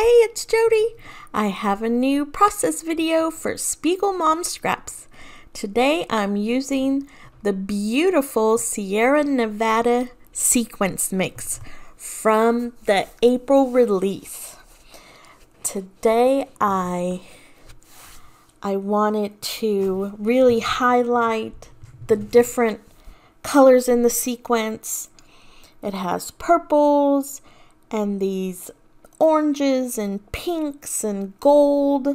Hey, it's Jody. I have a new process video for Spiegel Mom Scraps. Today I'm using the beautiful Sierra Nevada sequence mix from the April release. Today I wanted to really highlight the different colors in the sequence. It has purples and these oranges and pinks and gold,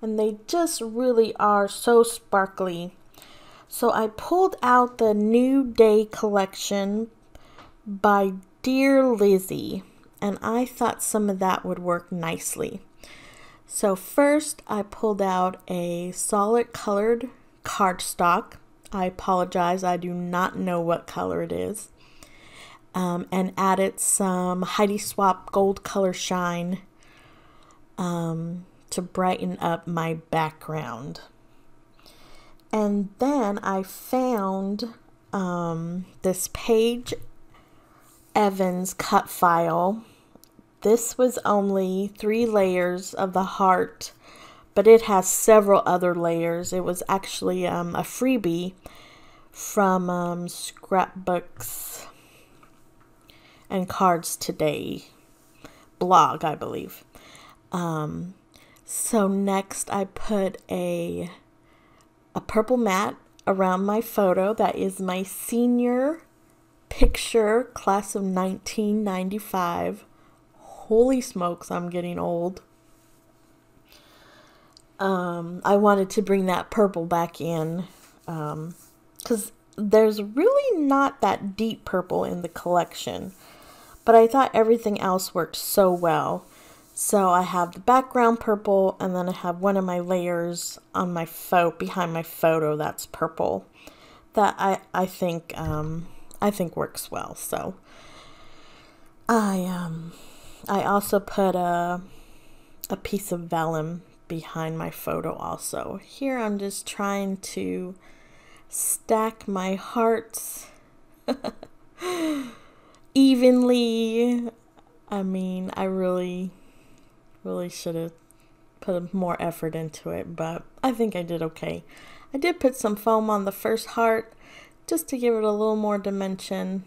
and they just really are so sparkly. So I pulled out the New Day collection by Dear Lizzy, and I thought some of that would work nicely. So first I pulled out a solid colored cardstock. I apologize, I do not know what color it is. And added some Heidi Swapp gold color shine to brighten up my background. And then I found this Paige Evans cut file. This was only 3 layers of the heart, but it has several other layers. It was actually a freebie from Scrapbooks and Cards Today blog, I believe. So next I put a purple mat around my photo. That is my senior picture, class of 1995. Holy smokes, I'm getting old. I wanted to bring that purple back in because there's really not that deep purple in the collection. But I thought everything else worked so well. So I have the background purple, and then I have one of my layers on my behind my photo that's purple, that I think works well. So I also put a piece of vellum behind my photo also. Here I'm just trying to stack my hearts evenly. I mean, I really should have put more effort into it, but I think I did okay. I did put some foam on the first heart just to give it a little more dimension,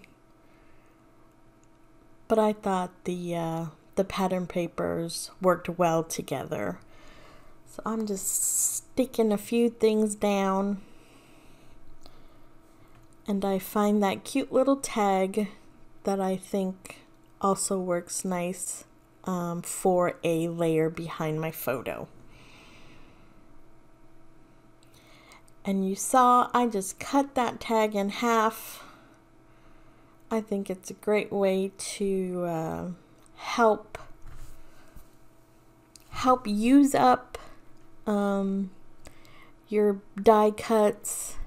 but I thought the pattern papers worked well together. So I'm just sticking a few things down, and I find that cute little tag that I think also works nice for a layer behind my photo. And you saw I just cut that tag in half. I think it's a great way to help use up your die cuts.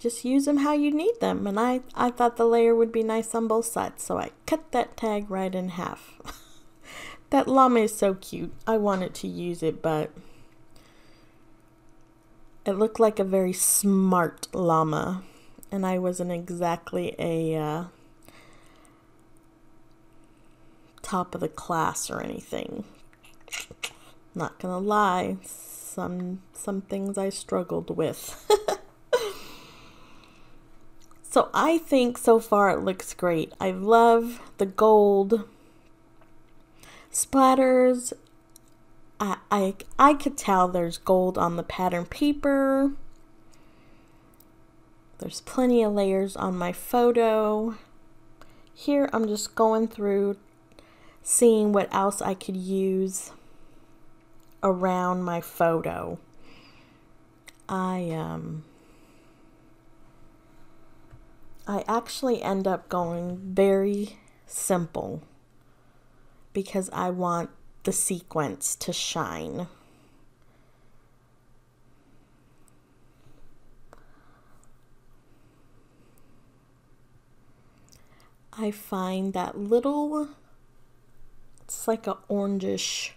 Just use them how you need them. And I thought the layer would be nice on both sides, so I cut that tag right in half. That llama is so cute. I wanted to use it, but it looked like a very smart llama, and I wasn't exactly a top of the class or anything. Not gonna lie, some things I struggled with. So I think so far it looks great. I love the gold splatters. I could tell there's gold on the pattern paper. There's plenty of layers on my photo. Here I'm just going through, seeing what else I could use around my photo. I actually end up going very simple because I want the sequence to shine. I find that little, it's like a orangish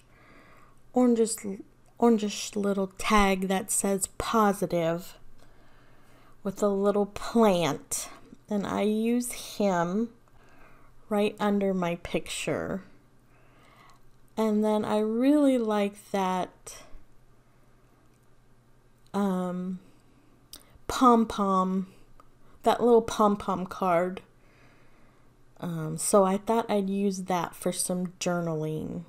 little tag that says positive with a little plant. And I use him right under my picture. And then I really like that pom-pom, that little pom-pom card. So I thought I'd use that for some journaling.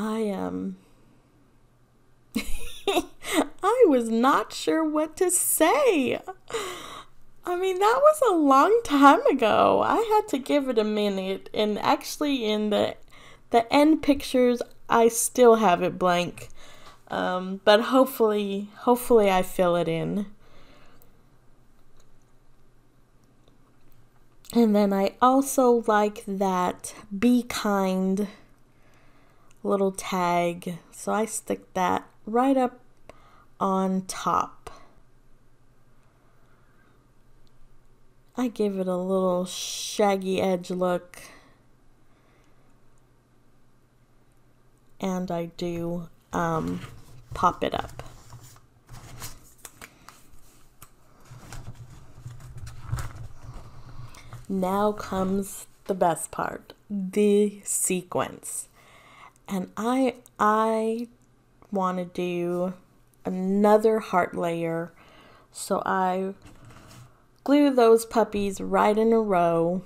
I was not sure what to say. I mean, that was a long time ago. I had to give it a minute, and actually in the end pictures, I still have it blank. But hopefully I fill it in. And then I also like that "Be Kind" little tag, so I stick that right up on top. I give it a little shaggy edge look, and I do pop it up. Now comes the best part, the sequence. And I want to do another heart layer, so I glue those puppies right in a row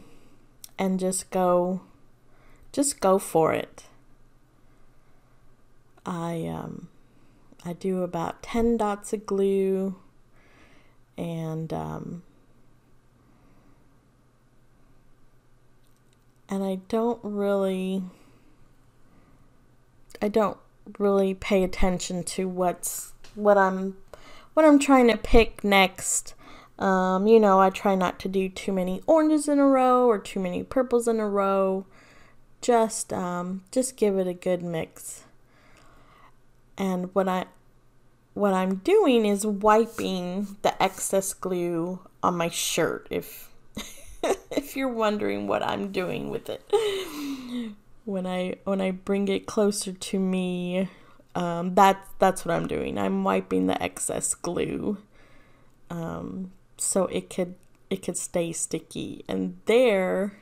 and just go for it. I do about 10 dots of glue, and I don't really pay attention to what I'm trying to pick next. You know, I try not to do too many oranges in a row or too many purples in a row. Just give it a good mix. And what I'm doing is wiping the excess glue on my shirt, if if you're wondering what I'm doing with it. When I bring it closer to me, that's what I'm doing. I'm wiping the excess glue, so it could stay sticky. And there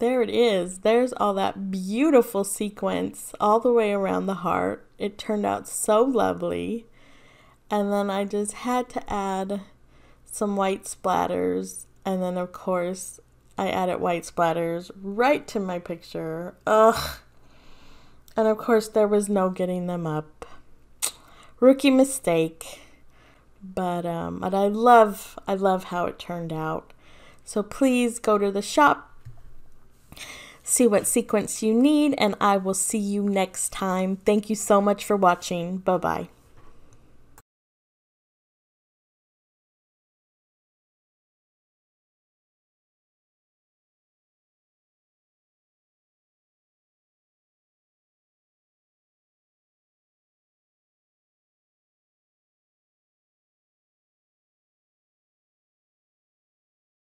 it is. There's all that beautiful sequence all the way around the heart. It turned out so lovely. And then I just had to add some white splatters, and then of course I added white splatters right to my picture. Ugh. And of course there was no getting them up. Rookie mistake. But I love how it turned out. So please go to the shop, see what sequence you need, and I will see you next time. Thank you so much for watching. Bye-bye.